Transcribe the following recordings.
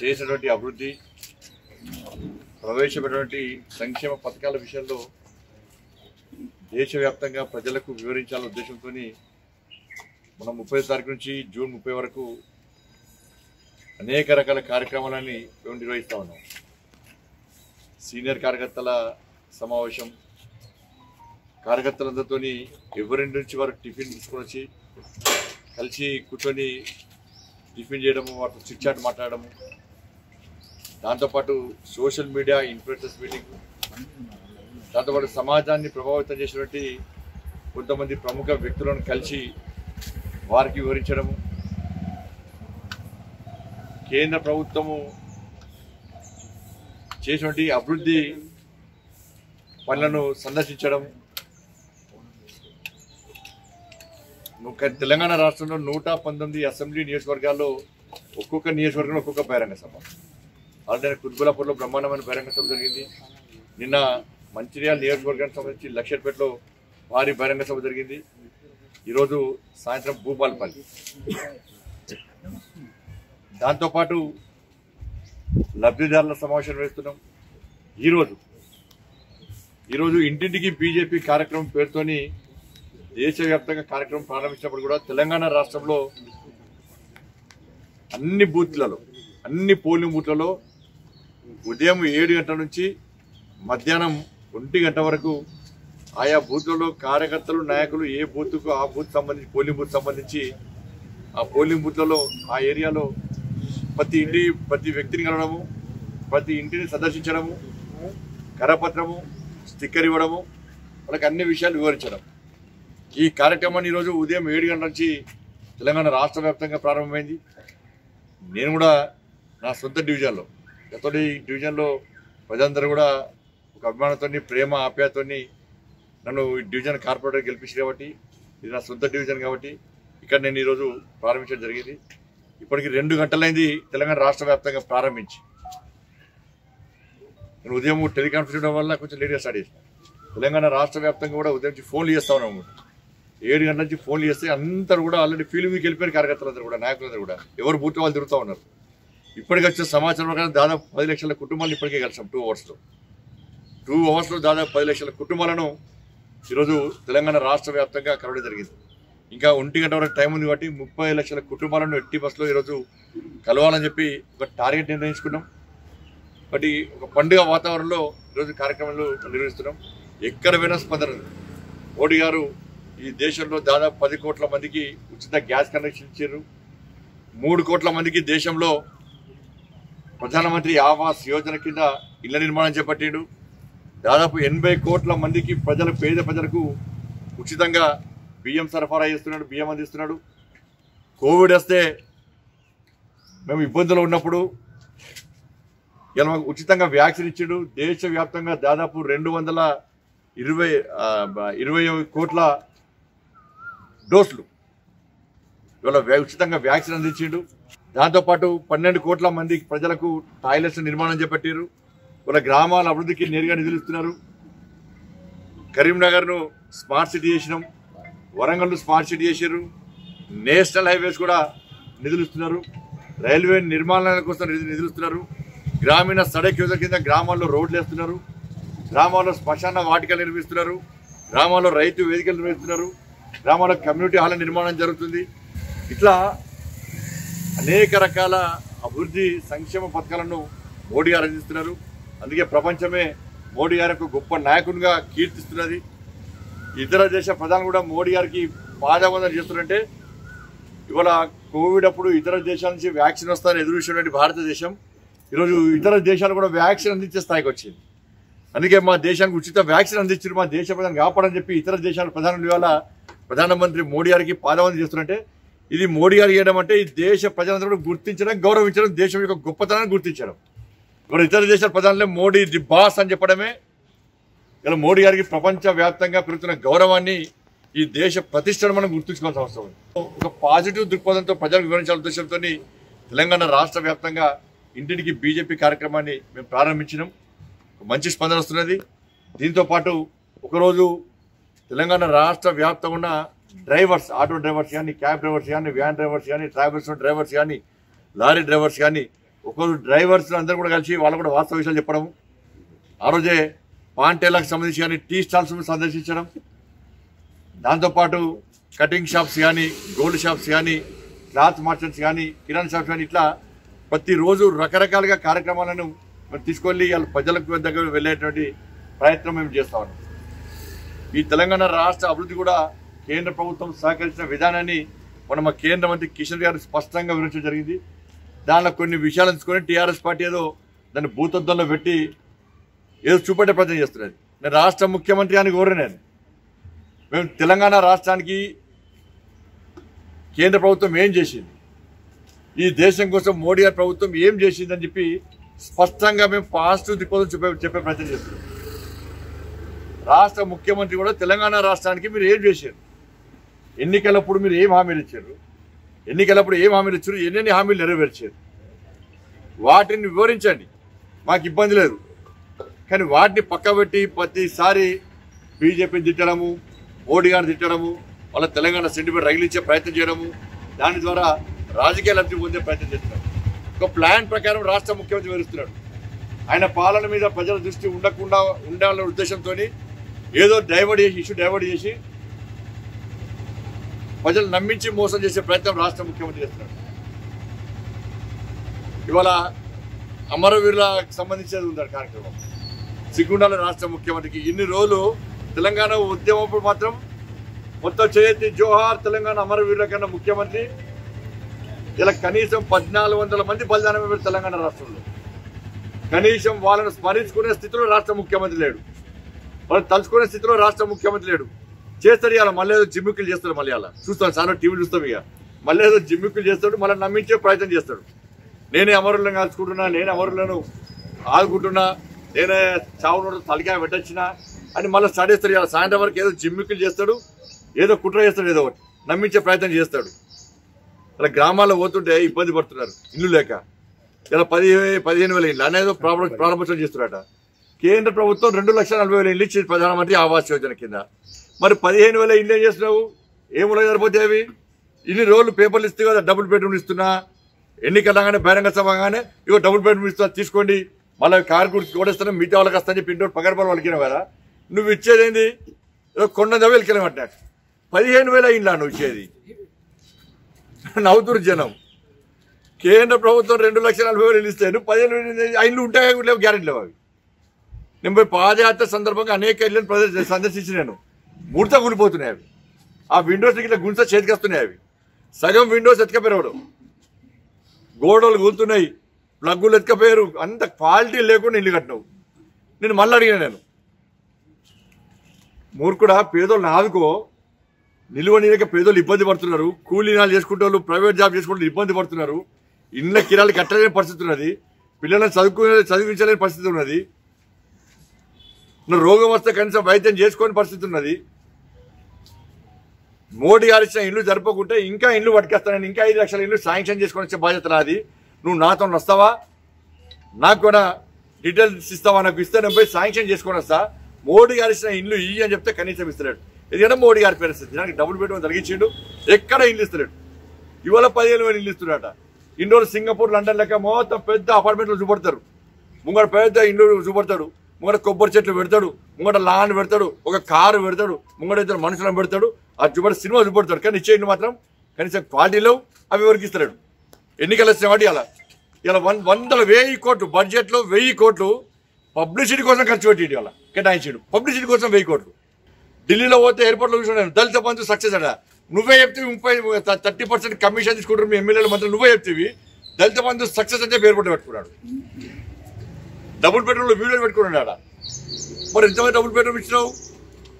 చేసినటువంటి అభివృద్ధి ప్రవేశపెట్టినటువంటి సంక్షేమ పథకాల విషయంలో దేశవ్యాప్తంగా ప్రజలకు వివరించాలనే ఉద్దేశంతో మనం 30 తారీఖు నుంచి జూన్ 30 వరకు అనేక రకాల కార్యక్రమాలని మేము నిర్వహిస్తూ ఉన్నాం. సీనియర్ కార్యకర్తల సమావేశం, కార్యకర్తలందరితో ఎవరింటి నుంచి వారు టిఫిన్ తీసుకొని వచ్చి కలిసి కూర్చొని టిఫిన్ చేయడము, వాటితో చిట్చాట్ మాట్లాడము, దాంతోపాటు సోషల్ మీడియా ఇన్ఫ్లుయెన్సర్స్ మీటింగ్, దాంతోపాటు సమాజాన్ని ప్రభావితం చేసినటువంటి కొంతమంది ప్రముఖ వ్యక్తులను కలిసి వారికి వివరించడము, కేంద్ర ప్రభుత్వము చేసినటువంటి అభివృద్ధి పనులను సందర్శించడం. తెలంగాణ రాష్ట్రంలో 119 అసెంబ్లీ నియోజకవర్గాల్లో ఒక్కొక్క నియోజకవర్గంలో ఒక్కొక్క బహిరంగ సభ, అలాగే కుత్బులాపూర్లో బ్రహ్మాండమైన బహిరంగ సభ జరిగింది. నిన్న మంచిర్యాల నియోజకవర్గానికి సంబంధించి లక్షపేటలో భారీ బహిరంగ సభ జరిగింది. ఈరోజు సాయంత్రం భూపాల్పల్లి, దాంతోపాటు లబ్ధిదారుల సమావేశం వేస్తున్నాం. ఈరోజు ఇంటింటికి బీజేపీ కార్యక్రమం పేరుతోని దేశవ్యాప్తంగా కార్యక్రమం ప్రారంభించినప్పుడు కూడా తెలంగాణ రాష్ట్రంలో అన్ని బూత్లలో, అన్ని పోలింగ్ బూత్లలో ఉదయం 7 గంటల నుంచి మధ్యాహ్నం 1 గంట వరకు ఆయా బూత్లలో కార్యకర్తలు, నాయకులు ఏ బూత్కు ఆ బూత్ సంబంధించి, పోలింగ్ బూత్ సంబంధించి ఆ పోలింగ్ బూత్లలో ఆ ఏరియాలో ప్రతి వ్యక్తిని కలవడము, ప్రతి ఇంటిని సందర్శించడము, కరపత్రము, స్టిక్కర్ ఇవ్వడము, వాళ్ళకి అన్ని విషయాలు వివరించడం. ఈ కార్యక్రమాన్ని ఈరోజు ఉదయం 7 గంటల నుంచి తెలంగాణ రాష్ట్ర వ్యాప్తంగా ప్రారంభమైంది. నేను కూడా నా సొంత డివిజన్లో, గతటి డివిజన్లో ప్రజలందరూ కూడా ఒక అభిమానంతో, ప్రేమ ఆప్యాయతో నన్ను డివిజన్ కార్పొరేటర్ గెలిపించింది. కాబట్టి ఇది నా సొంత డివిజన్ కాబట్టి ఇక్కడ నేను ఈరోజు ప్రారంభించడం జరిగింది. ఇప్పటికి 2 గంటలైంది తెలంగాణ రాష్ట్ర వ్యాప్తంగా ప్రారంభించి. నేను ఉదయం టెలికాన్ఫరెన్స్ ఇవ్వడం వల్ల కొంచెం లేట్గా స్టార్ట్ చేశాను. తెలంగాణ రాష్ట్ర వ్యాప్తంగా కూడా ఉదయం ఫోన్లు చేస్తా ఉన్నాము. 7 గంటల నుంచి ఫోన్లు చేస్తే అందరూ కూడా ఆల్రెడీ ఫీల్డ్ మీకు వెళ్ళిపోయారు. కార్యకర్తలందరూ కూడా, నాయకులందరూ కూడా ఎవరు బూత్ వాళ్ళు తిరుగుతూ ఉన్నారు. ఇప్పటికి వచ్చిన సమాచారం ప్రకారం దాదాపు 10 లక్షల కుటుంబాలను ఇప్పటికే కలిసాం. 2 అవర్స్లో దాదాపు 10 లక్షల కుటుంబాలను ఈరోజు తెలంగాణ రాష్ట్ర వ్యాప్తంగా కలవడం జరిగింది. ఇంకా 1 గంట వరకు టైం ఉంది కాబట్టి 30 లక్షల కుటుంబాలను ఎట్టి బస్సులో ఈరోజు కలవాలని చెప్పి ఒక టార్గెట్ నిర్ణయించుకున్నాం. కాబట్టి ఒక పండుగ వాతావరణంలో ఈరోజు కార్యక్రమాలు నిర్వహిస్తున్నాం. ఎక్కడ పోయినా స్పందన. మోడీ గారు ఈ దేశంలో దాదాపు 10 కోట్ల మందికి ఉచిత గ్యాస్ కనెక్షన్ ఇచ్చారు. 3 కోట్ల మందికి దేశంలో ప్రధానమంత్రి ఆవాస్ యోజన కింద ఇళ్ల నిర్మాణం చేపట్టాడు. దాదాపు 80 కోట్ల మందికి పేద ప్రజలకు ఉచితంగా బియ్యం సరఫరా చేస్తున్నాడు, బియ్యం అందిస్తున్నాడు. కోవిడ్ వస్తే మేము ఇబ్బందులు ఉన్నప్పుడు ఇలా మాకు ఉచితంగా వ్యాక్సిన్ ఇచ్చాడు. దేశవ్యాప్తంగా దాదాపు 220 కోట్ల డోసులు ఇవాళ ఉచితంగా వ్యాక్సిన్ అందించిండు. దాంతోపాటు 12 కోట్ల మంది ప్రజలకు టాయిలెట్స్ నిర్మాణం చేపట్టారు. ఇవాళ గ్రామాల అభివృద్ధికి నేరుగా నిధులు ఇస్తున్నారు. కరీంనగర్ను స్మార్ట్ సిటీ చేసినాం, వరంగల్ను స్మార్ట్ సిటీ చేశారు. నేషనల్ హైవేస్ కూడా నిధులు ఇస్తున్నారు. రైల్వే నిర్మాణాల కోసం నిధులు ఇస్తున్నారు. గ్రామీణ సడక్ యోజన కింద గ్రామాల్లో రోడ్లు వేస్తున్నారు. గ్రామాల్లో శ్మశాన వాటికలు నిర్మిస్తున్నారు. గ్రామాల్లో రైతు వేదికలు నిర్మిస్తున్నారు. గ్రామాల్లో కమ్యూనిటీ హాల్ నిర్మాణం జరుగుతుంది. ఇట్లా అనేక రకాల అభివృద్ధి సంక్షేమ పథకాలను మోడీ గారు అందిస్తున్నారు. అందుకే ప్రపంచమే మోడీ గారి యొక్క గొప్ప నాయకునిగా కీర్తిస్తున్నది. ఇతర దేశ ప్రధానులు కూడా మోడీ గారికి పాదవందన చేస్తున్నారంటే, ఇవాళ కోవిడ్ అప్పుడు ఇతర దేశాల నుంచి వ్యాక్సిన్ వస్తారని ఎదురు చూసినటువంటి భారతదేశం ఈరోజు ఇతర దేశాలు కూడా వ్యాక్సిన్ అందించే స్థాయికి వచ్చింది. అందుకే మా దేశానికి ఉచిత వ్యాక్సిన్ అందించారు, మా దేశ ప్రధాని కాపాడని చెప్పి ఇతర దేశాల ప్రధానులు ఇవాళ ప్రధానమంత్రి మోడీ గారికి పాదవందన చేస్తున్నారంటే, ఇది మోడీ గారు చేయడం అంటే ఈ దేశ ప్రజలందరూ గుర్తించడం, గౌరవించడం, దేశం యొక్క గొప్పతనాన్ని గుర్తించడం. ఇప్పుడు ఇతర దేశాల ప్రధానులే మోడీ ది బాస్ అని చెప్పడమే ఇలా మోడీ గారికి ప్రపంచవ్యాప్తంగా పెరుగుతున్న గౌరవాన్ని, ఈ దేశ ప్రతిష్టను మనం గుర్తుంచుకోవాల్సిన అవసరం ఉంది. ఒక పాజిటివ్ దృక్పథంతో ప్రజలకు వివరించాల ఉద్దేశంతో తెలంగాణ రాష్ట్ర వ్యాప్తంగా ఇంటింటికి బీజేపీ కార్యక్రమాన్ని మేము ప్రారంభించినాం. మంచి స్పందన వస్తున్నది. దీంతోపాటు ఒకరోజు తెలంగాణ రాష్ట్ర వ్యాప్తంగా ఉన్న డ్రైవర్స్, ఆటో డ్రైవర్స్ కానీ, క్యాబ్ డ్రైవర్స్ కానీ, వ్యాన్ డ్రైవర్స్ కానీ, ట్రావెల్స్ డ్రైవర్స్ కానీ, లారీ డ్రైవర్స్ కానీ ఒకరు డ్రైవర్స్ అందరూ కూడా కలిసి వాళ్ళు కూడా వాస్తవ విషయాలు చెప్పడం, ఆ రోజే పాంటేలకు సంబంధించి కానీ టీ స్టాల్స్ సందర్శించడం, దాంతోపాటు కటింగ్ షాప్స్ కానీ, గోల్డ్ షాప్స్ కానీ, క్లాత్ మార్చెంట్స్ కానీ, కిరాణా షాప్స్ కానీ, ఇట్లా ప్రతిరోజు రకరకాలుగా కార్యక్రమాలను మరి తీసుకెళ్ళి వాళ్ళ ప్రజలకు దగ్గర వెళ్ళేటువంటి ప్రయత్నం మేము చేస్తా ఉన్నాం. ఈ తెలంగాణ రాష్ట్ర అభివృద్ధి కూడా కేంద్ర ప్రభుత్వం సహకరించిన విధానాన్ని మన కేంద్ర మంత్రి కిషన్ గారు స్పష్టంగా వివరించడం జరిగింది. దానిలో కొన్ని విషయాలు ఎంచుకొని టీఆర్ఎస్ పార్టీ ఏదో దాన్ని భూతద్దంలో పెట్టి ఏదో చూపెట్టే ప్రయత్నం చేస్తున్నది. నేను రాష్ట్ర ముఖ్యమంత్రి అని కోరినాను. మేము తెలంగాణ రాష్ట్రానికి కేంద్ర ప్రభుత్వం ఏం చేసింది, ఈ దేశం కోసం మోడీ గారి ప్రభుత్వం ఏం చేసిందని చెప్పి స్పష్టంగా మేము పాజిటివ్ దిక్కోసం చెప్పే ప్రయత్నం చేస్తున్నాం. రాష్ట్ర ముఖ్యమంత్రి కూడా తెలంగాణ రాష్ట్రానికి మీరు ఏం చేశారు, ఎన్నికలప్పుడు మీరు ఏం హామీలు ఇచ్చారు, ఎన్నెన్ని హామీలు నెరవేర్చారు, వాటిని వివరించండి. మాకు ఇబ్బంది లేదు. కానీ వాటిని పక్కబెట్టి ప్రతిసారి బీజేపీని తిట్టడము, మోడీ గారిని తిట్టడము, వాళ్ళ తెలంగాణ సెంటిమెంట్ రగిలించే ప్రయత్నం చేయడము, దాని ద్వారా రాజకీయ లబ్ధి పొందే ప్రయత్నం చేస్తున్నారు. ఒక ప్లాన్ ప్రకారం రాష్ట్ర ముఖ్యమంత్రి వివరిస్తున్నాడు. ఆయన పాలన మీద ప్రజల దృష్టి ఉండకుండా ఉండాలనే ఉద్దేశంతో ఏదో డైవర్ట్ చేసి ప్రజలు నమ్మించి మోసం చేసే ప్రయత్నం రాష్ట్ర ముఖ్యమంత్రి చేస్తున్నాడు. ఇవాళ అమరవీరులకు సంబంధించేది ఉంది కార్యక్రమం, సిగ్గుండాల రాష్ట్ర ముఖ్యమంత్రికి. ఇన్ని రోజులు తెలంగాణ ఉద్యమప్పుడు మాత్రం మొత్తం చేతి జోహార్ తెలంగాణ అమరవీరుల కన్నా ముఖ్యమంత్రి. ఇలా కనీసం 1400 మంది బలిదానం తెలంగాణ రాష్ట్రంలో, కనీసం వాళ్ళను స్మరించుకునే స్థితిలో రాష్ట్ర ముఖ్యమంత్రి లేడు, వాళ్ళు తలుచుకునే స్థితిలో రాష్ట్ర ముఖ్యమంత్రి లేడు. చేస్తారు ఇవాళ మళ్ళీ ఏదో జిమ్మిక్కులు చేస్తాడు, మళ్ళీ అలా చూస్తాను సార్ టీవీలు చూస్తాం. ఇక మళ్ళీ ఏదో జిమ్మిక్కులు చేస్తాడు, మళ్ళీ నమ్మించే ప్రయత్నం చేస్తాడు. నేనే అమరులను కాల్చుకుంటున్నా, నేను అమరులను ఆదుకుంటున్నా, నేనే చావును తలికాయ పెట్టొచ్చినా అని మళ్ళీ సడేస్తాడు. ఇవాళ సాయంత్రం వరకు ఏదో జిమ్మిక్కులు చేస్తాడు, ఏదో కుట్ర చేస్తాడు, ఏదో ఒకటి నమ్మించే ప్రయత్నం చేస్తాడు. ఇలా గ్రామాల్లో పోతుంటే ఇబ్బంది పడుతున్నారు ఇల్లు లేక. ఇలా 15,000 ఇల్లు అనేదో ప్రారంభోత్సవం చేస్తున్నారట. కేంద్ర ప్రభుత్వం 2,40,000 ఇల్లు ఇచ్చింది ప్రధానమంత్రి ఆవాస్ యోజన కింద. మరి 15,000 ఇల్లు ఏం చేస్తున్నావు, ఏములో సరిపోతే అవి? ఇన్ని రోజులు పేపర్లు ఇస్తే కదా డబుల్ బెడ్రూమ్లు ఇస్తున్నా, ఎన్నికలు రాగానే బహిరంగ సభ కాగానే ఇగో డబుల్ బెడ్రూమ్ ఇస్తున్నా తీసుకోండి, మళ్ళీ కారు గురించి ఓడేస్తాను మిగతా వాళ్ళకి వస్తా అని చెప్పి ఇంట్లో పగడపడ వాళ్ళకినా కదా. నువ్వు ఇచ్చేదేంది, ఏదో కొండదవేలకి వెళ్ళమంట. 15,000 ఇల్లా నువ్వు ఇచ్చేది? నవ్వుతురు జనం. కేంద్ర ప్రభుత్వం 2,40,000 ఇల్లు ఇస్తే నువ్వు 15,000 ఇల్లు ఉంటాయి లేవు, గ్యారెంటీ లేవు అవి. నేను పోయి పాదయాత్ర సందర్భంగా అనేక ఇళ్ళని సందర్శించి నేను ముడత కూలిపోతున్నాయి అవి. ఆ విండోస్ ఇట్లా గుంస చేతికొస్తున్నాయి అవి, సగం విండోస్ ఎతకపోయారు, గోడలు కూలుతున్నాయి, ప్లగ్గులు ఎతకపోయారు, అంత క్వాలిటీ లేకుండా ఇల్లు కట్టినావు. నేను మళ్ళీ అడిగిన, నేను మూర్ఖుడా, పేదోళ్ళని ఆదుకో, నిలువ నీళ్ళక పేదోళ్ళు ఇబ్బంది పడుతున్నారు, కూలీనాలు చేసుకుంటే వాళ్ళు ప్రైవేట్ జాబ్ చేసుకుంటే ఇబ్బంది పడుతున్నారు, ఇళ్ళ కిరాలు కట్టలేని పరిస్థితి ఉన్నది, పిల్లలను చదివించలేని పరిస్థితి ఉన్నది, రోగం వస్తే కనీసం వైద్యం చేసుకోని పరిస్థితి ఉన్నది. మోడీ గారు ఇచ్చిన ఇల్లు జరపకుంటే ఇంకా ఇల్లు పట్టుకొస్తానని ఇంకా 5 లక్షల ఇల్లు శాంక్షన్ చేసుకొని వచ్చే బాధ్యత నాది. నువ్వు నాతో వస్తావా, నాకు కూడా డీటెయిల్స్ ఇస్తావా, నాకు ఇస్తే నేను పోయి శాంక్షన్ చేసుకొని వస్తా. మోడీ గారు ఇచ్చిన ఇల్లు ఇయ్యి అని చెప్తే కనీసం ఇస్తలేడు. ఎందుకంటే మోడీ గారి పరిస్థితి నాకు డబుల్ బెడ్రూమ్ తగ్గించిండు, ఎక్కడ ఇల్లు ఇస్తలేడు. ఇవాళ 15,000 ఇల్లు ఇస్తున్నాడట. ఇండోర్ సింగపూర్ లండన్ లెక్క మొత్తం పెద్ద అపార్ట్మెంట్లు చూపడతారు, ముంగడ పెద్ద ఇల్లు చూపడతాడు, ముంగడ కొబ్బరి చెట్లు పెడతాడు, ముంగడ లాన్ పెడతాడు, ఒక కారు పెడతాడు, ముంగడ ఇద్దరు మనుషులను పెడతాడు, ఆ చూపడి సినిమా చూపడతాడు. కానీ ఇచ్చే ఇల్లు మాత్రం కనీసం క్వాలిటీలో అవి ఎవరికి ఇస్తలేడు. ఎన్నికలు వచ్చిన వాటి అలా ఇలా 100,000 కోట్లు బడ్జెట్లో 1,000 కోట్లు పబ్లిసిటీ కోసం ఖర్చు పెట్టి ఇవాళ కేటాయించాడు. పబ్లిసిటీ కోసం 1,000 కోట్లు. ఢిల్లీలో పోతే ఎయిర్పోర్ట్లో చూసాను, దళిత బంధు సక్సెస్ అట. నువ్వే చెప్తేవి 30-30% కమిషన్ తీసుకుంటారు మీ ఎమ్మెల్యేలు మంత్రులు, నువ్వే చెప్తేవి దళిత బంధు సక్సెస్ అంటే ఎయిర్పోర్ట్లో పెట్టుకున్నాడు. డబుల్ బెడ్రూమ్లో వీడియోలు పెట్టుకున్నాడు. మరి ఎంతమంది డబుల్ బెడ్రూమ్ ఇచ్చినావు,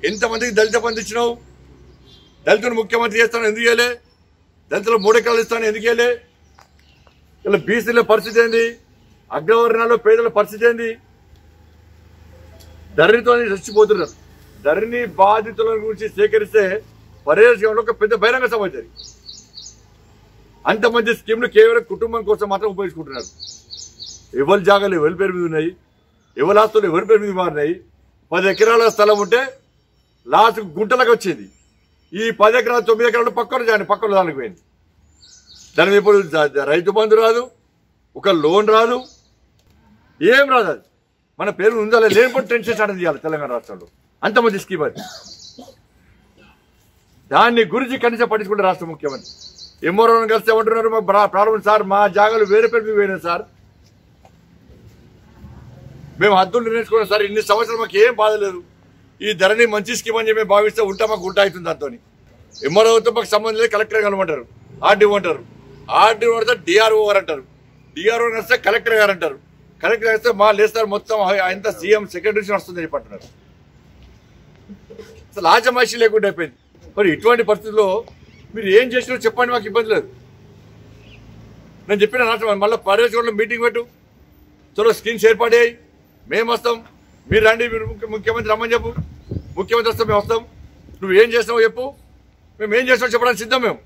ఎంతమందికి దళిత బంధు ఇచ్చినావు? దళితులు ముఖ్యమంత్రి చేస్తాను ఎందుకు వేయలే, దళితులు 3 ఎకరాలు ఇస్తాను ఎందుకు వేయలే? ఇలా బీసీల పరిస్థితి ఏంది, అగ్రవర్ణాల్లో పేదల పరిస్థితి ఏంది? ధరణితో చచ్చిపోతున్నారు. ధరణి బాధితుల గురించి సేకరిస్తే పర్యవేక్షణలో ఒక పెద్ద బహిరంగ సభ అవుతుంది. అంతమంది స్కీమ్లు కేవలం కుటుంబం కోసం మాత్రం ఉపయోగించుకుంటున్నారు. ఎవరి జాగాలు ఎవరి పేరు మీద ఉన్నాయి, ఎవరి ఆస్తులు ఎవరి పేరు మీద మారినాయి? 10 ఎకరాల స్థలం ఉంటే లాస్ట్ గుంటలకు వచ్చేది. ఈ 10 ఎకరాలు 9 ఎకరాలు పక్కన దానికి పోయింది. దాని మీద ఇప్పుడు రైతు బంధు రాదు, ఒక లోన్ రాదు ఏం రాదు మన పేరు ఉందా లేకపోతే టెన్షన్ స్టార్ట్ చేయాలి తెలంగాణ రాష్ట్రంలో అంతమంది స్కీమ్ అది దాన్ని గురించి కనీసం పట్టించుకుంటే రాష్ట్ర ముఖ్యమంత్రి ఎమ్మోరని కలిసి ఏమంటున్నారు మా ప్రాబ్లం సార్ మా జాగాలు వేరే పేరు పోయినాయి సార్ మేము హద్దులు నిర్ణయించుకున్నాం సార్ ఇన్ని సంవత్సరాలు మాకు ఏం బాధ లేదు ఈ ధరని మంచి స్కీమ్ అని చెప్పి భావిస్తే ఉంటా మాకు ఉంటా అవుతుంది దాంతో ఎమ్మోరతో మాకు సంబంధం లేదు కలెక్టర్ కలమంటారు ఆర్డీఓ అంటారు ఆర్డీఓ పడితే డిఆర్ఓ గారు అంటారు డిఆర్ఓ కలిస్తే కలెక్టర్ గారు అంటారు కలెక్టర్ కలిస్తే మా లేదు సార్ మొత్తం అంత సీఎం సెక్రటరీ వస్తుందని చెప్పి అంటున్నారు అసలు ఆచమాషి లేకుండా అయిపోయింది మరి ఇటువంటి పరిస్థితుల్లో మీరు ఏం చేసినా చెప్పండి మాకు ఇబ్బంది లేదు నేను చెప్పిన రాష్ట్రం మళ్ళీ పర్యవేక్షణలో మీటింగ్ పెట్టు త్వరలో స్కీమ్స్ ఏర్పాటాయి మేము వస్తాం మీరు రండి మీరు ముఖ్యమంత్రి రమ్మని చెప్పు ముఖ్యమంత్రి వస్తాం మేము వస్తాం నువ్వు ఏం చేస్తావు చెప్పు మేము ఏం చేస్తావు చెప్పడానికి సిద్ధం మేము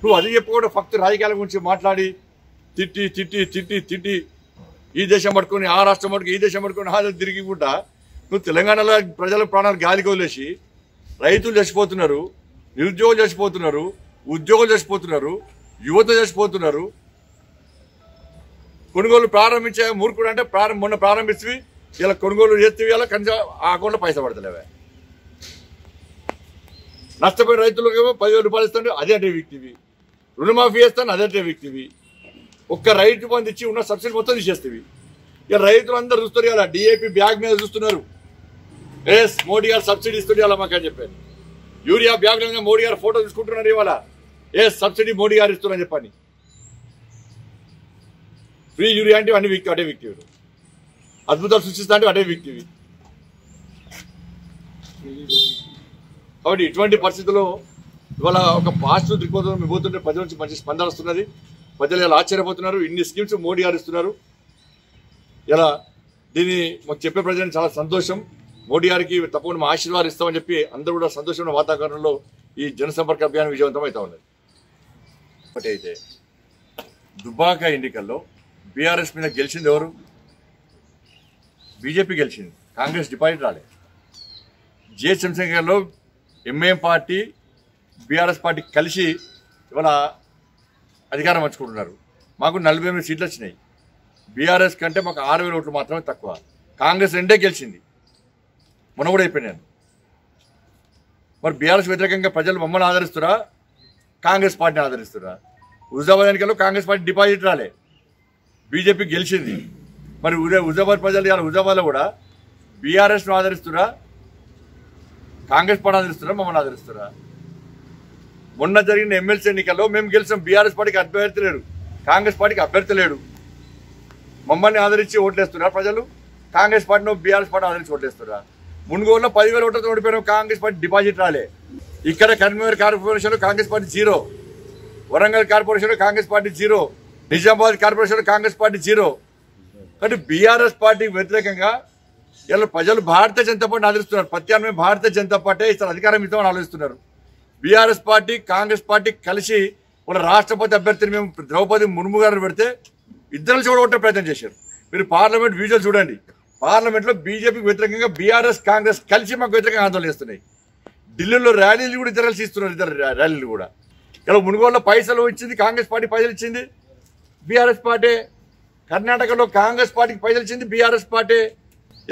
నువ్వు అది చెప్పుకోవడం ఫక్తు రాజకీయాల గురించి మాట్లాడి తిట్టి తిట్టి తిట్టి తిట్టి ఈ దేశం పట్టుకొని ఆ రాష్ట్రం పట్టుకుని ఈ దేశం పట్టుకొని ఆ తిరిగి కూడా నువ్వు తెలంగాణలో ప్రజల ప్రాణాలు గాలికి వదిలేసి రైతులు చచ్చిపోతున్నారు నిరుద్యోగులు చచ్చిపోతున్నారు ఉద్యోగులు చచ్చిపోతున్నారు యువత చచ్చిపోతున్నారు కొనుగోలు ప్రారంభించే మూర్ఖుడు అంటే మొన్న ప్రారంభిస్తూ ఇలా కొనుగోలు చేస్తూ ఇలా కనీసం ఆ అకౌంట్లో పైసా పడతలేవే నష్టపోయిన రైతులకేమో 10,000 రూపాయలు ఇస్తాను అదేంటే వ్యక్తివి రుణమాఫీ చేస్తాను అదేంటే వ్యక్తివి ఒక్క రైతు బంధు ఇచ్చి ఉన్న సబ్సిడీ మొత్తం తీసేస్తేవి ఇక రైతులు అందరూ చూస్తున్నారు ఇలా డిఏపీ బ్యాగ్ మీద చూస్తున్నారు ఎస్ మోడీ గారు సబ్సిడీ ఇస్తుంది అలా మాకు అని చెప్పాను యూరియా బ్యాగ్లో మోడీ గారు ఫోటో తీసుకుంటున్నారు ఇవాళ ఎస్ సబ్సిడీ మోడీ గారు ఇస్తున్నారని చెప్పని ఫ్రీ యూరియా అంటే అన్ని వ్యక్తి అదే వ్యక్తి అద్భుతాలు సృష్టిస్తా అంటే అదే వ్యక్తివి కాబట్టి ఇటువంటి పరిస్థితుల్లో ఇవాళ ఒక పాజిటివ్ దృక్పథం ఇవ్వబోతుంటే ప్రజల నుంచి మంచి స్పందన వస్తున్నది ప్రజలు ఇలా ఆశ్చర్యపోతున్నారు ఇన్ని స్కీమ్స్ మోడీ గారు ఇస్తున్నారు ఇలా దీన్ని మాకు చెప్పే ప్రజలను చాలా సంతోషం మోడీ గారికి తప్పకుండా మా ఆశీర్వాదం ఇస్తామని చెప్పి అందరూ కూడా సంతోషమైన వాతావరణంలో ఈ జనసంపర్క అభియానం విజయవంతం అవుతా ఉన్నది ఒకటి అయితే దుబాక ఎన్నికల్లో బీఆర్ఎస్ మీద గెలిచింది ఎవరు బీజేపీ గెలిచింది కాంగ్రెస్ డిపాజిట్ రాలే జిహెచ్ఎంసీ ఎన్నికల్లో ఎంఐఎం పార్టీ బీఆర్ఎస్ పార్టీ కలిసి ఇవాళ అధికారం పంచుకుంటున్నారు మాకు 48 సీట్లు వచ్చినాయి బీఆర్ఎస్ కంటే మాకు 6,000 ఓట్లు మాత్రమే తక్కువ కాంగ్రెస్ రెండే గెలిచింది మునగడ అయిపోయినాను మరి బీఆర్ఎస్ వ్యతిరేకంగా ప్రజలు మమ్మల్ని ఆదరిస్తురా కాంగ్రెస్ పార్టీని ఆదరిస్తురా హుజాబాద్ ఎన్నికల్లో కాంగ్రెస్ పార్టీ డిపాజిట్ రాలే బీజేపీ గెలిచింది మరి హుజాబాద్ ప్రజలు ఇవాళ హుజాబాద్లో కూడా బీఆర్ఎస్ను ఆదరిస్తురా కాంగ్రెస్ పార్టీ ఆదరిస్తురా మమ్మల్ని ఆదరిస్తురా మొన్న జరిగిన ఎమ్మెల్సీ ఎన్నికల్లో మేము గెలిచాం బీఆర్ఎస్ పార్టీకి అభ్యర్థి లేడు కాంగ్రెస్ పార్టీకి అభ్యర్థి లేడు మమ్మల్ని ఆదరించి ఓట్లేస్తున్నారు ప్రజలు కాంగ్రెస్ పార్టీని బీఆర్ఎస్ పార్టీ ఆదరించి ఓట్లేస్తున్నారు మునుగోలులో 10,000 ఓట్లతో ఓడిపోయిన కాంగ్రెస్ పార్టీ డిపాజిట్ రాలే ఇక్కడ కరీంనగర్ కార్పొరేషన్లో కాంగ్రెస్ పార్టీ 0 వరంగల్ కార్పొరేషన్లో కాంగ్రెస్ పార్టీ 0 నిజామాబాద్ కార్పొరేషన్లో కాంగ్రెస్ పార్టీ 0 అంటే బీఆర్ఎస్ పార్టీకి వ్యతిరేకంగా ఇలా ప్రజలు భారతీయ జనతా పార్టీని ఆదరిస్తున్నారు ప్రత్యామ్నాయం భారతీయ జనతా పార్టీ ఇతను అధికారం ఇస్తామని ఆలోచిస్తున్నారు బీఆర్ఎస్ పార్టీ కాంగ్రెస్ పార్టీ కలిసి వాళ్ళ రాష్ట్రపతి అభ్యర్థిని మేము ద్రౌపది ముర్ము గారిని పెడితే ఇద్దరు చూడగొట్టే ప్రయత్నం చేశారు మీరు పార్లమెంట్ విజువల్ చూడండి పార్లమెంట్లో బీజేపీకి వ్యతిరేకంగా బీఆర్ఎస్ కాంగ్రెస్ కలిసి మాకు వ్యతిరేకంగా ఆందోళన చేస్తున్నాయి ఢిల్లీలో ర్యాలీలు కూడా ఇద్దరు ఇస్తున్నారు ఇద్దరు ర్యాలీలు కూడా ఇలా మునుగోలులో పైసలు ఇచ్చింది కాంగ్రెస్ పార్టీ పైసలు ఇచ్చింది బీఆర్ఎస్ పార్టీ కర్ణాటకలో కాంగ్రెస్ పార్టీకి పైసలు ఇచ్చింది బీఆర్ఎస్ పార్టీ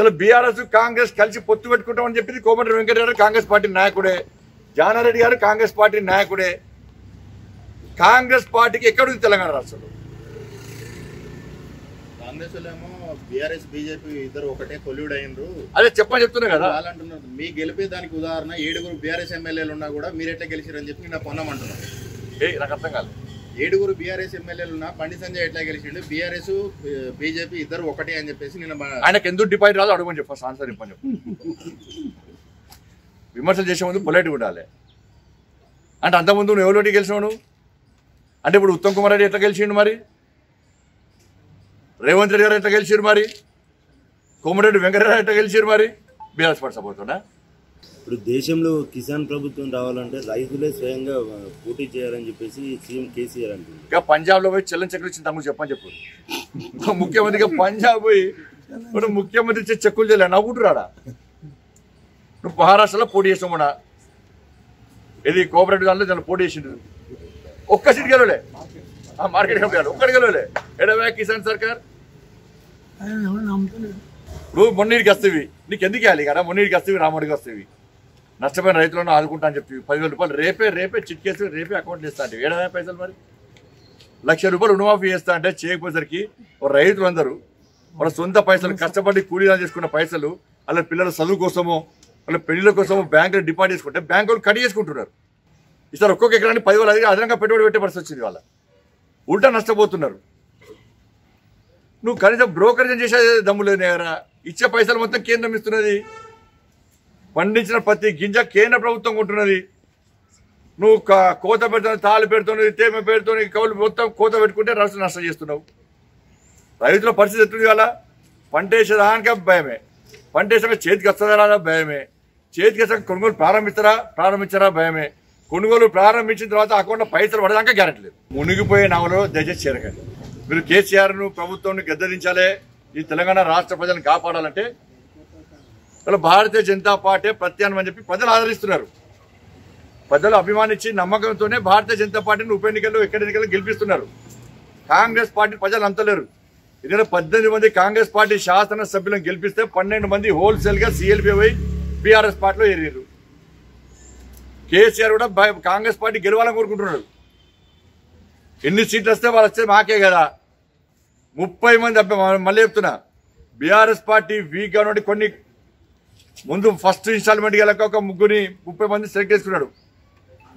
ఇలా బీఆర్ఎస్ కాంగ్రెస్ కలిసి పొత్తు పెట్టుకుంటామని చెప్పింది కోమటిరెడ్డి వెంకటరెడ్డి కాంగ్రెస్ పార్టీ నాయకుడే జానారెడ్డి గారు కాంగ్రెస్ పార్టీ నాయకుడే కాంగ్రెస్ పార్టీకి ఎక్కడుంది తెలంగాణ రాష్ట్రంలో బీఆర్ఎస్ బీజేపీ ఇద్దరు ఒకటే కొల్యూడ్ అయ్యిండ్రు అదే చెప్పని చెప్తున్నా కదా అంటున్నారు మీ గెలిపే దానికి ఉదాహరణ 7 బీఆర్ఎస్ ఎమ్మెల్యేలు ఉన్నా కూడా మీరెట్లా గెలిచారని చెప్పి నేను పొన్నామంటున్నాను ఏ నాకు అర్థం కాదు 7 బీఆర్ఎస్ ఎమ్మెల్యేలు ఉన్నా బండి సంజయ్ ఎట్లా గెలిచిండు బీఆర్ఎస్ బీజేపీ ఇద్దరు ఒకటే అని చెప్పేసి నేను ఆయనకు ఎందుకు డిపాజిట్ రాదు అడుగుమని చెప్పాను ఆన్సర్ ఇప్పని చెప్పు విమర్శలు చేసే ముందు పొలైట్ ఉండాలి అంటే అంతకుముందు నువ్వు ఎవరోటి గెలిచినావు అంటే ఇప్పుడు ఉత్తమ్ కుమార్ రెడ్డి ఎట్లా గెలిచిండు మరి రేవంత్ రెడ్డి గారు ఎట్లా గెలిచారు మరి కోమటిరెడ్డి వెంకటరెడ్డి ఎట్లా గెలిచారు మరి బీఆర్ఎస్ పార్టీ సపోర్ట్తోనా ఇప్పుడు దేశంలో కిసాన్ ప్రభుత్వం రావాలంటే రైతులే స్వయంగా పోటీ చేయాలని చెప్పేసి సీఎం కేసీఆర్ అంటారు ఇంకా పంజాబ్లో పోయి చెల్లని చెక్కులు ఇచ్చిన తమకు చెప్పని చెప్పు ముఖ్యమంత్రిగా పంజాబ్ పోయి ఇప్పుడు ముఖ్యమంత్రి ఇచ్చే చెక్కులు చేయలే నవ్వుకుంటురాడా నువ్వు మహారాష్ట్రలో పోటీ చేసావుడా ఇది కోఆపరేటివ్ దాంట్లో దాన్ని పోటీ చేసిండు ఒక్క సీట్ గెలవలే मार्केट कड़े किसान सरकार मोन्नी के मोन्नी रामोडी नष्ट रैत आदा ₹10,000 रेपे रेपे चिटके रेपे अकौंट एडवा पैसा मैं ₹1,00,000 रुणमाफी चेयर की रईत मन सोंत पैसा कष्ट कूलीदान पैसा अल पिल चलो वाले पेल कोसमो बैंक डिपाजिट बैंक कटेको इस एकरा 10,000 अदनंगा पेट्टे परस्थित वाला उल्टा नष्ट कहीं ब्रोकरेज दम लेरा इच्छे पैसा मतलब केंद्रमी पंच प्रति गिंज केंद्र प्रभुत्म कोत ताल पेड़ तेम पेड़ कवल मतलब कोत राष्ट्र नष्ट रैत परस्थित वाला पटेदा भयमे पटेसा चतक भयमे चतक को प्रारंभिरा भयमे కొనుగోలు ప్రారంభించిన తర్వాత అకౌంట్ పైసలు పడదాక గ్యారెంటీ లేదు మునిగిపోయే నావలో దయచేసి చేరకండి మీరు కేసీఆర్ ను ప్రభుత్వాన్ని గద్దరించాలి ఈ తెలంగాణ రాష్ట్ర ప్రజలను కాపాడాలంటే అలా భారతీయ జనతా పార్టీ ప్రత్యామ్నాయం అని చెప్పి ప్రజలు ఆదరిస్తున్నారు ప్రజలు అభిమానించి నమ్మకంతోనే భారతీయ జనతా పార్టీని ఉప ఎన్నికల్లో ఎక్కడెక్కడ గెలుపిస్తున్నారు కాంగ్రెస్ పార్టీ ప్రజలు అంతలేరు ఇదెన 18 మంది కాంగ్రెస్ పార్టీ శాసన సభ్యులను గెలుపిస్తే 12 మంది హోల్సేల్ గా సీఎల్బీవై బీఆర్ఎస్ పార్టీలో ఏరిరు కేసీఆర్ కూడా కాంగ్రెస్ పార్టీ గెలవాలని కోరుకుంటున్నాడు ఎన్ని సీట్లు వస్తే వాళ్ళు వచ్చే మాకే కదా 30 మంది మళ్ళీ చెప్తున్నా బీఆర్ఎస్ పార్టీ వీక్ గా ఉండి కొన్ని ముందు ఫస్ట్ ఇన్స్టాల్మెంట్ గలక ఒక ముగ్గుని 30 మంది సెలెక్ట్ చేసుకున్నాడు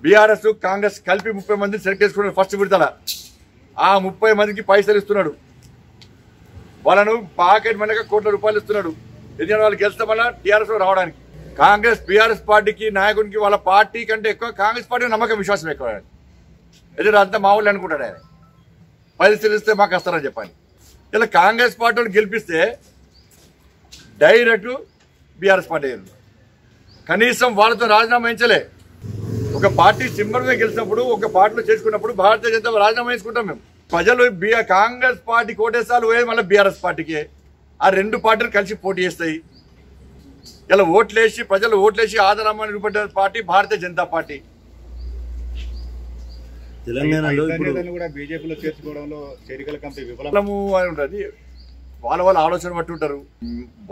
బీఆర్ఎస్ కాంగ్రెస్ కలిపి 30 మంది సెలెక్ట్ చేసుకున్నాడు ఫస్ట్ విడతల ఆ 30 మందికి పైసలు ఇస్తున్నాడు వాళ్ళను పాకెట్ మనక ₹1,00,00,000 ఇస్తున్నాడు ఎందుకంటే వాళ్ళు గెలుస్తామన్నా టీఆర్ఎస్ లో రావడానికి కాంగ్రెస్ బీఆర్ఎస్ పార్టీకి నాయకునికి వాళ్ళ పార్టీ కంటే ఎక్కువ కాంగ్రెస్ పార్టీ నమ్మకం విశ్వాసం ఎక్కువ ఎదురు అంతా మామూలు అనుకుంటాడు ఆయన పరిశీలిస్తే మాకు వస్తారని చెప్పాలి ఇలా కాంగ్రెస్ పార్టీని గెలిపిస్తే డైరెక్ట్ బీఆర్ఎస్ పార్టీ కనీసం వాళ్ళతో రాజీనామా చేయించలే ఒక పార్టీ సింబల్గా గెలిచినప్పుడు ఒక పార్టీలో చేసుకున్నప్పుడు భారతీయ జనతా రాజీనామా చేసుకుంటాం మేము ప్రజలు కాంగ్రెస్ పార్టీ కోటేసాలు పోయి మళ్ళీ బీఆర్ఎస్ పార్టీకి ఆ రెండు పార్టీలు కలిసి పోటీ చేస్తాయి ఇలా ఓట్లేసి ప్రజలు ఓట్లేసి ఆదరామని నిలబడ్డ పార్టీ భారతీయ జనతా పార్టీ తెలంగాణలో ఇప్పుడు కూడా బీజేపీలో చేర్చుకోవడంలో చేరికల కమిటీ విఫలము అని ఉంటది వాళ్ళ ఆలోచన పట్టు ఉంటారు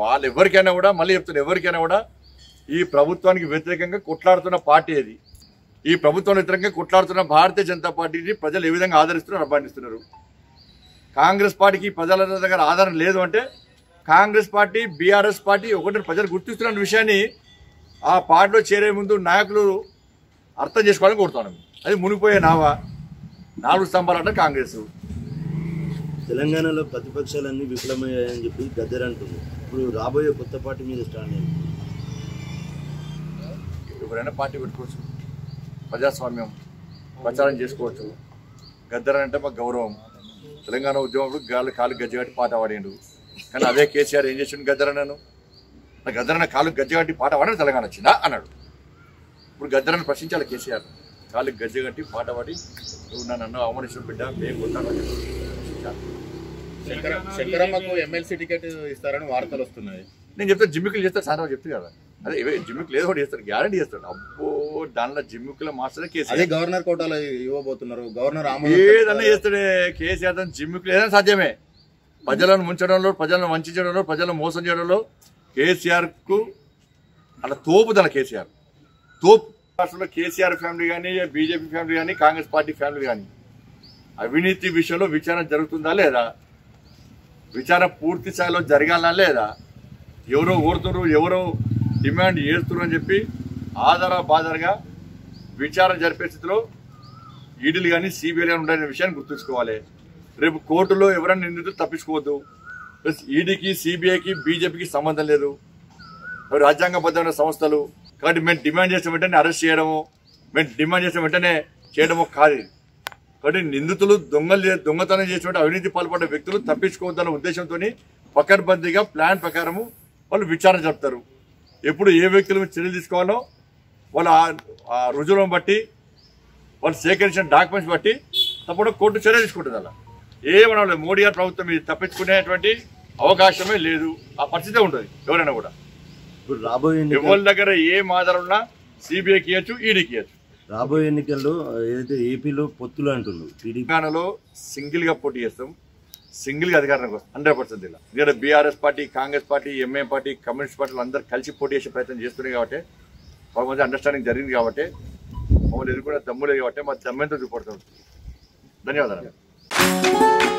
వాళ్ళు ఎవరికైనా కూడా మళ్ళీ చెప్తున్నారు ఎవరికైనా కూడా ఈ ప్రభుత్వానికి వ్యతిరేకంగా కొట్లాడుతున్న పార్టీ ఇది ఈ ప్రభుత్వానికి వ్యతిరేకంగా కొట్లాడుతున్న భారతీయ జనతా పార్టీని ప్రజలు ఏ విధంగా ఆదరిస్తున్నారు అభిమానిస్తున్నారు కాంగ్రెస్ పార్టీకి ప్రజల దగ్గర ఆదరణ లేదు అంటే కాంగ్రెస్ పార్టీ బీఆర్ఎస్ పార్టీ ఒకటి ప్రజలు గుర్తిస్తున్న విషయాన్ని ఆ పార్టీలో చేరే ముందు నాయకులు అర్థం చేసుకోవాలని కోరుతున్నాం అది మునిగిపోయే నావా నాలుగు స్తంభాలు అంటే కాంగ్రెస్ తెలంగాణలో ప్రతిపక్షాలన్నీ విఫలమయ్యాయని చెప్పి గద్దర్ అంటుంది ఇప్పుడు రాబోయే కొత్త పార్టీ మీద స్టాండ్ అయింది ఎవరైనా పార్టీ పెట్టుకోవచ్చు ప్రజాస్వామ్యం ప్రచారం చేసుకోవచ్చు గద్దర్ అంటే మాకు గౌరవం తెలంగాణ ఉద్యమంలో గాలి కాలు గజ్జగట్టి పాట పాడిండు కానీ అదే కేసీఆర్ ఏం చేసిండు గద్దరన్నను గద్దరన్న కాలు గజ్జగట్టి పాట పాడని తెలంగాణ వచ్చిందా అన్నాడు ఇప్పుడు గద్దరన్న ప్రశ్నించాలి కేసీఆర్ కాలు గజ్జగట్టి పాట పాడి నువ్వు నన్ను అవమానించిన బిడ్డ మేము కొట్టాలని శంకరమ్మకు ఎమ్మెల్సీ టికెట్ ఇస్తారని వార్తలు వస్తున్నాయి నేను చెప్తే జిమ్మికులు చేస్తాను సార్ చెప్తుంది కదా అదే జిమ్మికులు ఏదో ఒకటి చేస్తారు గ్యారంటీ చేస్తాడు అబ్బో దానిలో జిమ్మికుల మాస్టర్ కేసీఆర్ అదే గవర్నర్ కోటాలో ఇవ్వబోతున్నారు గవర్నర్ ఏదన్నా చేస్తాడే కేసీఆర్ జిమ్మికులు ఏదైనా సాధ్యమే ప్రజలను ముంచడంలో ప్రజలను వంచడంలో ప్రజలను మోసం చేయడంలో కేసీఆర్కు అలా తోపుదల కేసీఆర్ తోపు రాష్ట్రంలో కేసీఆర్ ఫ్యామిలీ కానీ బీజేపీ ఫ్యామిలీ కానీ కాంగ్రెస్ పార్టీ ఫ్యామిలీ కానీ అవినీతి విషయంలో విచారణ జరుగుతుందా లేదా విచారణ పూర్తి స్థాయిలో జరగాలా లేదా ఎవరో కోరుతున్నారు ఎవరో డిమాండ్ చేస్తున్నారు అని చెప్పి ఆధారబాధారగా విచారణ జరిపే స్థితిలో ఈడీలు కానీ సిబిఐలు కానీ ఉండాలనే విషయాన్ని గుర్తుంచుకోవాలి రేపు కోర్టులో ఎవరైనా నిందితులు తప్పించుకోవద్దు ప్లస్ ఈడీకి సిబిఐకి బీజేపీకి సంబంధం లేదు రాజ్యాంగబద్ధమైన సంస్థలు కాబట్టి మేము డిమాండ్ చేసిన వెంటనే అరెస్ట్ చేయడము మేము డిమాండ్ చేసిన వెంటనే చేయడము కాదు కాబట్టి నిందితులు దొంగతనం చేసినట్టు అవినీతి పాల్పడ్డ వ్యక్తులు తప్పించుకోవద్దన్న ఉద్దేశంతో పకడ్బందీగా ప్లాన్ ప్రకారము వాళ్ళు విచారణ జరుపుతారు ఎప్పుడు ఏ వ్యక్తుల మీద చర్యలు తీసుకోవాలో వాళ్ళు ఆ రుజువులను బట్టి వాళ్ళు సేకరించిన డాక్యుమెంట్స్ బట్టి తప్పకుండా కోర్టు చర్య తీసుకుంటుంది అలా ఏమన్నా మోడీ గారి ప్రభుత్వం ఇది తప్పించుకునేటువంటి అవకాశమే లేదు ఆ పరిస్థితి ఉంటుంది ఎవరైనా కూడా ఇప్పుడు రాబోయే ఎవరి దగ్గర ఏం ఆధారం ఉన్నా సిబిఐకి ఇవ్వచ్చు ఈడీకి ఇవ్వచ్చు రాబోయే ఎన్నికల్లో ఏదైతే ఏపీలో పొత్తులు అంటున్నారు, తెలంగాణలో సింగిల్గా పోటీ చేస్తాం, సింగిల్గా అధికారానికి వస్తాం 100%. ఇలా ఇక్కడ BRS party, Congress party, MA party, communist పార్టీలు అందరూ కలిసి పోటీ చేసే ప్రయత్నం చేస్తున్నాయి కాబట్టి మధ్య అండర్స్టాండింగ్ జరిగింది కాబట్టి మమ్మల్ని ఎదురు కూడా దమ్ములేదు కాబట్టి మా దమ్మెంతో చూపడుతుంది. ధన్యవాదాలు.